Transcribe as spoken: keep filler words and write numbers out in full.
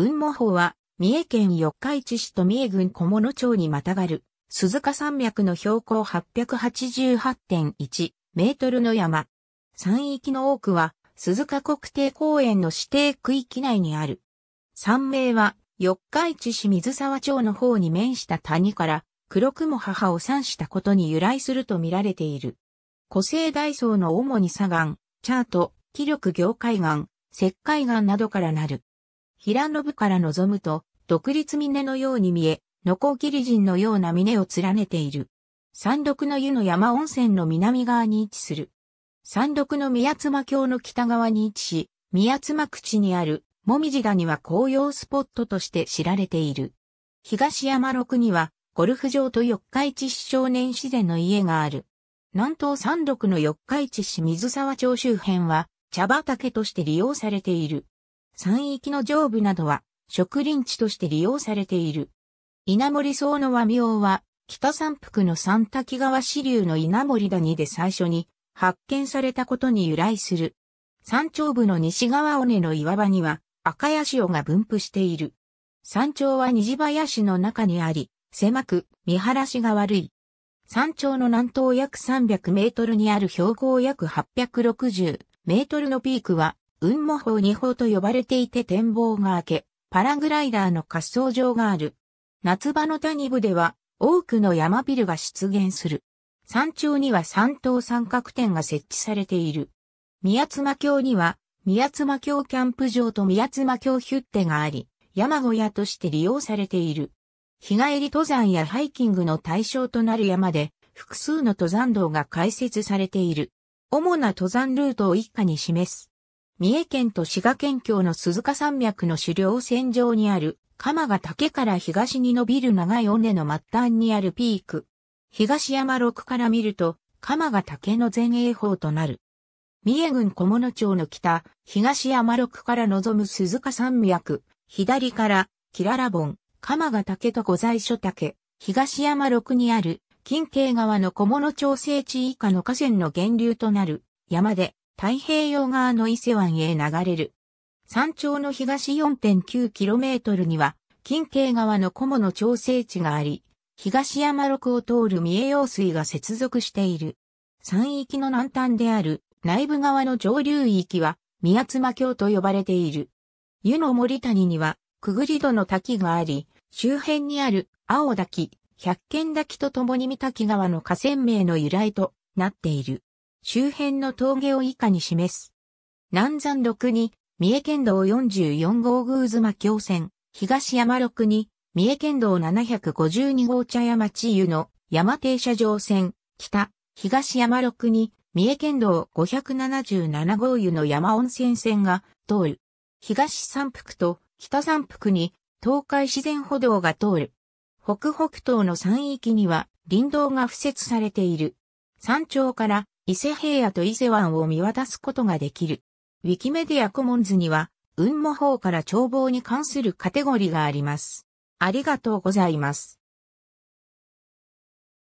雲母峰は、三重県四日市市と三重郡菰野町にまたがる、鈴鹿山脈の標高 はっぴゃくはちじゅうはってんいち メートルの山。山域の多くは、鈴鹿国定公園の指定区域内にある。山名は、四日市市水沢町の方に面した谷から、黒雲母を産したことに由来すると見られている。湖西大層の主に砂岩、茶跡、気緑凝灰岩、石灰岩などからなる。平野部から望むと、独立峰のように見え、ノコギリ人のような峰を連ねている。山麓の湯の山温泉の南側に位置する。山麓の宮妻峡の北側に位置し、宮妻口にある、もみじ谷は紅葉スポットとして知られている。東山麓には、ゴルフ場と四日市市少年自然の家がある。南東山麓の四日市市水沢町周辺は、茶畑として利用されている。山域の上部などは、植林地として利用されている。稲森荘の和名は、北山腹の三滝川支流の稲森谷で最初に発見されたことに由来する。山頂部の西側尾根の岩場には、赤ヤシオが分布している。山頂は虹林の中にあり、狭く、見晴らしが悪い。山頂の南東約さんびゃくメートルにある標高約はっぴゃくろくじゅうメートルのピークは、雲母峰二峰と呼ばれていて展望が開け、パラグライダーの滑走場がある。夏場の谷部では、多くの山ビルが出現する。山頂には三等三角点が設置されている。宮妻峡には、宮妻峡キャンプ場と宮妻峡ヒュッテがあり、山小屋として利用されている。日帰り登山やハイキングの対象となる山で、複数の登山道が開設されている。主な登山ルートを以下に示す。三重県と滋賀県境の鈴鹿山脈の主稜線上にある、鎌ヶ岳から東に伸びる長い尾根の末端にあるピーク。東山麓から見ると、鎌ヶ岳の前衛峰となる。三重郡菰野町の北、東山麓から望む鈴鹿山脈、左から、キララ盆、鎌ヶ岳と御在所岳、東山麓にある、近慶川の菰野町西地以下の河川の源流となる、山で、太平洋側の伊勢湾へ流れる。山頂の東 よんてんきゅうキロメートル には、近慶川の菰野町西地があり、東山麓を通る三重用水が接続している。山域の南端である、内部側の上流域は、宮妻峡と呼ばれている。湯の森谷には、くぐり戸の滝があり、周辺にある、青滝、百間滝とともに御滝川の河川名の由来となっている。周辺の峠を以下に示す。南山麓に、三重県道よんじゅうよんごう宮妻峡線、東山麓に、三重県道ななひゃくごじゅうにごう茶屋町湯の山停車場線、北、東山麓に、三重県道ごひゃくななじゅうななごう湯の山温泉線が通る。東山腹と北山腹に東海自然歩道が通る。北北東の山域には林道が敷設されている。山頂から伊勢平野と伊勢湾を見渡すことができる。ウィキメディアコモンズには雲母峰から眺望に関するカテゴリーがあります。ありがとうございます。